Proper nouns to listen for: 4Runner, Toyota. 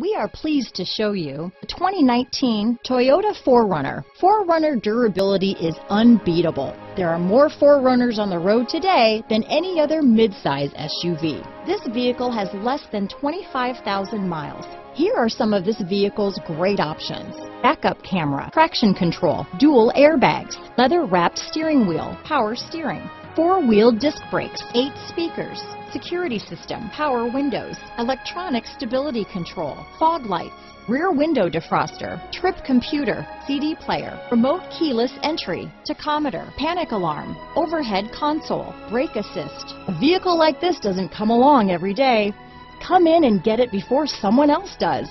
We are pleased to show you the 2019 Toyota 4Runner. 4Runner durability is unbeatable. There are more 4Runners on the road today than any other midsize SUV. This vehicle has less than 25,000 miles. Here are some of this vehicle's great options: backup camera, traction control, dual airbags, leather-wrapped steering wheel, power steering, four-wheel disc brakes, 8 speakers, security system, power windows, electronic stability control, fog lights, rear window defroster, trip computer, CD player, remote keyless entry, tachometer, panic alarm, overhead console, brake assist. A vehicle like this doesn't come along every day. Come in and get it before someone else does.